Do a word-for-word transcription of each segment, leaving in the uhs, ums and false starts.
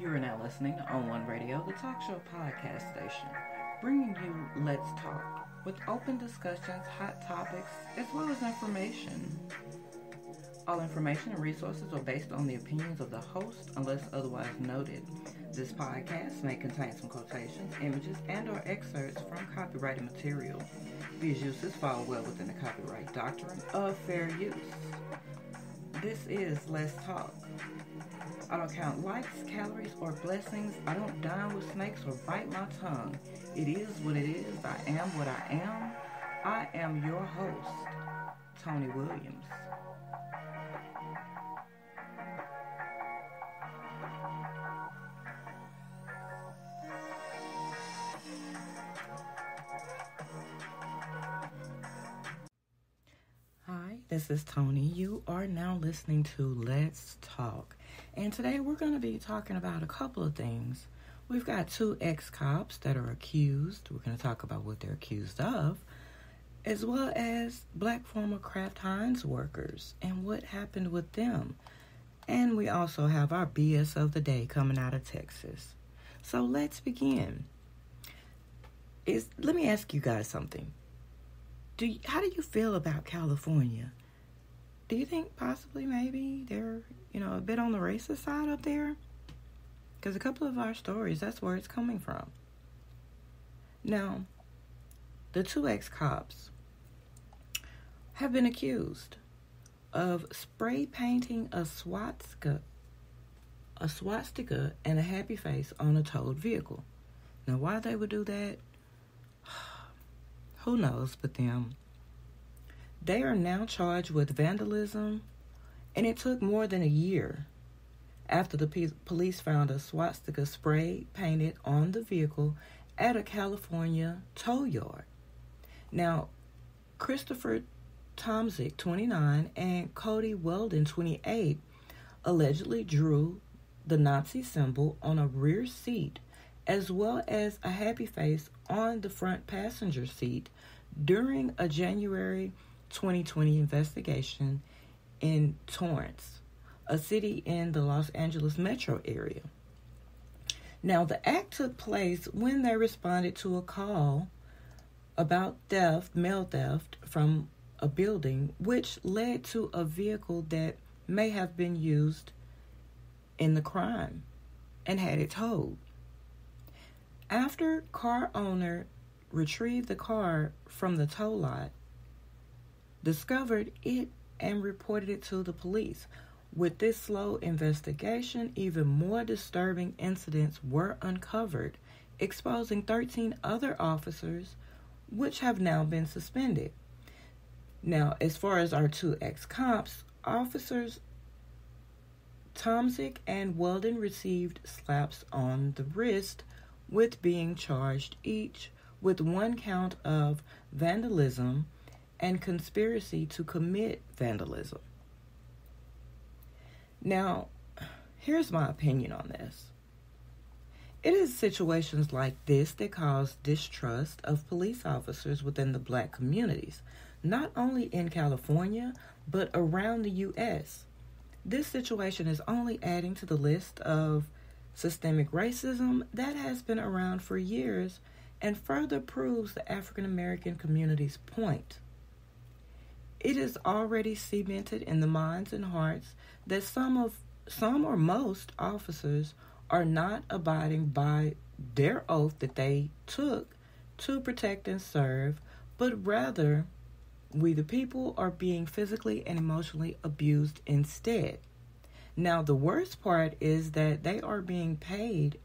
You are now listening to On One Radio, the talk show podcast station, bringing you Let's Talk, with open discussions, hot topics, as well as information. All information and resources are based on the opinions of the host, unless otherwise noted. This podcast may contain some quotations, images, and or excerpts from copyrighted material. These uses fall well within the copyright doctrine of fair use. This is Let's Talk. I don't count likes, calories, or blessings. I don't dine with snakes or bite my tongue. It is what it is. I am what I am. I am your host, Toni Williams. Hi, this is Toni. You are now listening to Let's Talk. And today we're going to be talking about a couple of things. We've got two ex-cops that are accused. We're going to talk about what they're accused of, as well as black former Kraft Heinz workers and what happened with them. And we also have our B S of the day coming out of Texas. So let's begin. Is let me ask you guys something. Do you, how do you feel about California? Do you think possibly maybe they're, you know, a bit on the racist side up there? Because a couple of our stories, that's where it's coming from. Now, the two ex-cops have been accused of spray painting a swastika, a swastika and a happy face on a towed vehicle. Now, why they would do that, who knows but them. They are now charged with vandalism, and it took more than a year after the p- police found a swastika spray painted on the vehicle at a California tow yard. Now, Christopher Tomczyk, twenty-nine, and Cody Weldon, twenty-eight, allegedly drew the Nazi symbol on a rear seat as well as a happy face on the front passenger seat during a January twenty twenty investigation in Torrance, a city in the Los Angeles metro area. Now, the act took place when they responded to a call about theft, mail theft from a building, which led to a vehicle that may have been used in the crime and had it towed. After car owner retrieved the car from the tow lot, discovered it and reported it to the police. With this slow investigation, even more disturbing incidents were uncovered, exposing thirteen other officers, which have now been suspended. Now, as far as our two ex-cops, officers Tomczyk and Weldon received slaps on the wrist, with being charged each with one count of vandalism and conspiracy to commit vandalism. Now, here's my opinion on this. It is situations like this that cause distrust of police officers within the black communities, not only in California, but around the U S. This situation is only adding to the list of systemic racism that has been around for years and further proves the African American community's point. It is already cemented in the minds and hearts that some of some or most officers are not abiding by their oath that they took to protect and serve, but rather we the people are being physically and emotionally abused instead. Now, the worst part is that they are being paid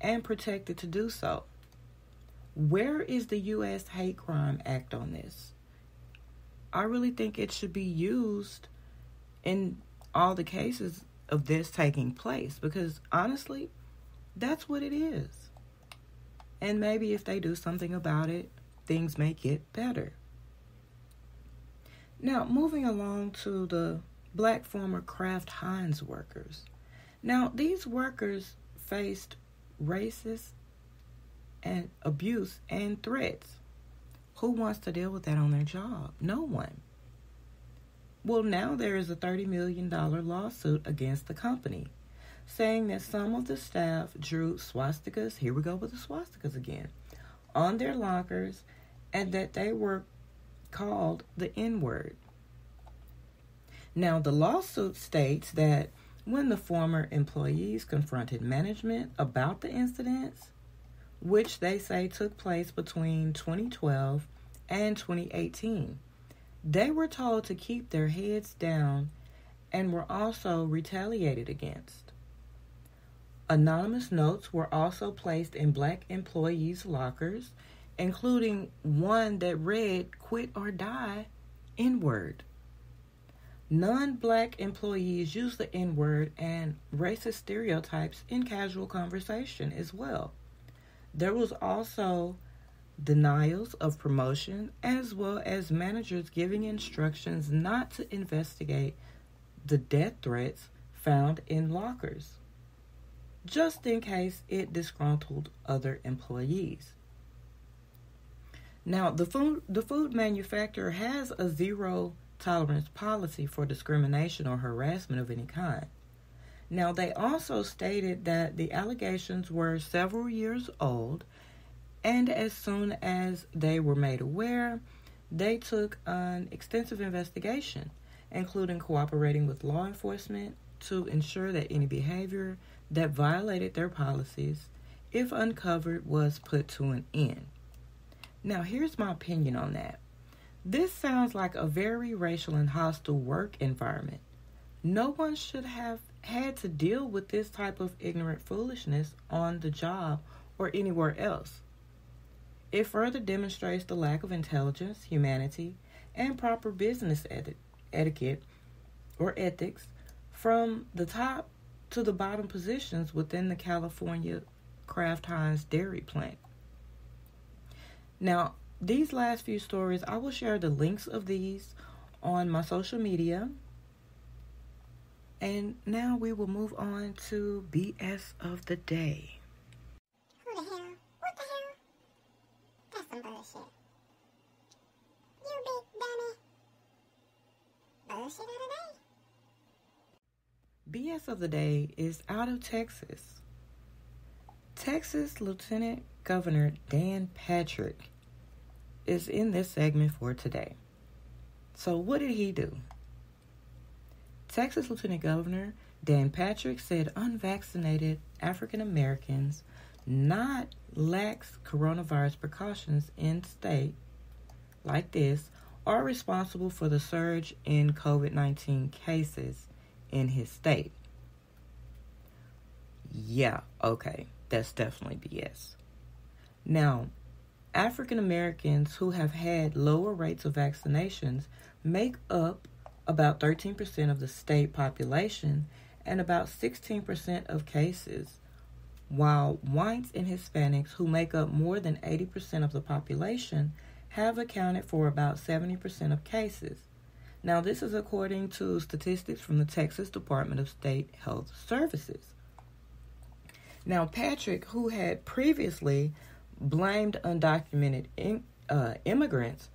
and protected to do so. Where is the U S Hate Crime Act on this? I really think it should be used in all the cases of this taking place because, honestly, that's what it is. And maybe if they do something about it, things may get better. Now, moving along to the black former Kraft Heinz workers. Now, these workers faced racist and abuse and threats. Who wants to deal with that on their job? No one. Well, now there is a thirty million dollars lawsuit against the company. saying that some of the staff drew swastikas, here we go with the swastikas again, on their lockers, and that they were called the N-word. Now, the lawsuit states that when the former employees confronted management about the incidents, which they say took place between twenty twelve and twenty eighteen, they were told to keep their heads down and were also retaliated against. Anonymous notes were also placed in black employees' lockers, including one that read, "Quit or die, N-word." Non-black employees use the N-word and racist stereotypes in casual conversation as well. There was also denials of promotion, as well as managers giving instructions not to investigate the death threats found in lockers, just in case it disgruntled other employees. Now, the food, the food manufacturer has a zero tolerance policy for discrimination or harassment of any kind. Now, they also stated that the allegations were several years old, and as soon as they were made aware, they took an extensive investigation, including cooperating with law enforcement to ensure that any behavior that violated their policies, if uncovered, was put to an end. Now, here's my opinion on that. This sounds like a very racial and hostile work environment. No one should have had to deal with this type of ignorant foolishness on the job or anywhere else. It further demonstrates the lack of intelligence, humanity, and proper business eti- etiquette or ethics from the top to the bottom positions within the California Kraft Heinz dairy plant. Now, these last few stories, I will share the links of these on my social media. And now we will move on to B S of the day. Who the hell? What the hell? That's some bullshit. You big dummy. Bullshit of the day. B S of the day is out of Texas. Texas Lieutenant Governor Dan Patrick is in this segment for today. So what did he do? Texas Lieutenant Governor Dan Patrick said unvaccinated African Americans not lax coronavirus precautions in state like this are responsible for the surge in COVID nineteen cases in his state. Yeah, okay, that's definitely B S. Now, African Americans who have had lower rates of vaccinations make up about thirteen percent of the state population and about sixteen percent of cases, while whites and Hispanics, who make up more than eighty percent of the population, have accounted for about seventy percent of cases. Now, this is according to statistics from the Texas Department of State Health Services. Now, Patrick, who had previously blamed undocumented in, uh, immigrants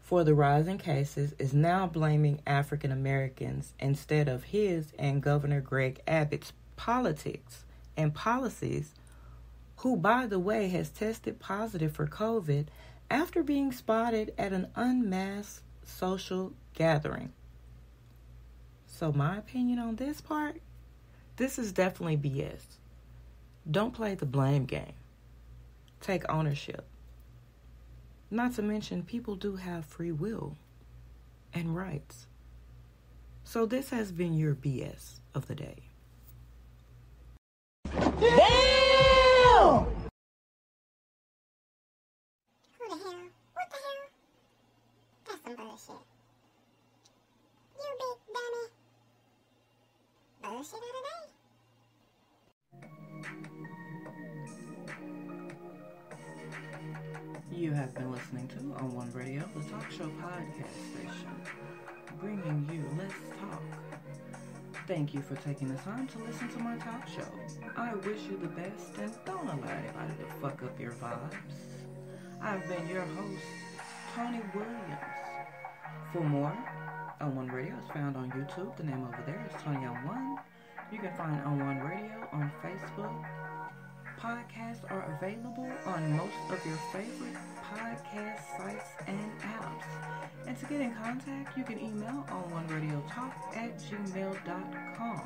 for the rise in cases, is now blaming African Americans instead of his and Governor Greg Abbott's politics and policies, who, by the way, has tested positive for COVID after being spotted at an unmasked social gathering. So my opinion on this part, this is definitely B S. Don't play the blame game. Take ownership. Not to mention, people do have free will and rights. So this has been your B S of the day. Damn! Who the hell? What the hell? That's some bullshit. You big dummy. Bullshit of the day. You have been listening to On One Radio, the talk show podcast station, bringing you Let's Talk. Thank you for taking the time to listen to my talk show. I wish you the best, and don't allow anybody to fuck up your vibes. I've been your host, Toni Williams. For more, On One Radio is found on YouTube. The name over there is Toni On One. You can find On One Radio on Facebook. Podcasts are available on most of your favorite podcast sites and apps. And to get in contact, you can email on one radio talk at gmail dot com.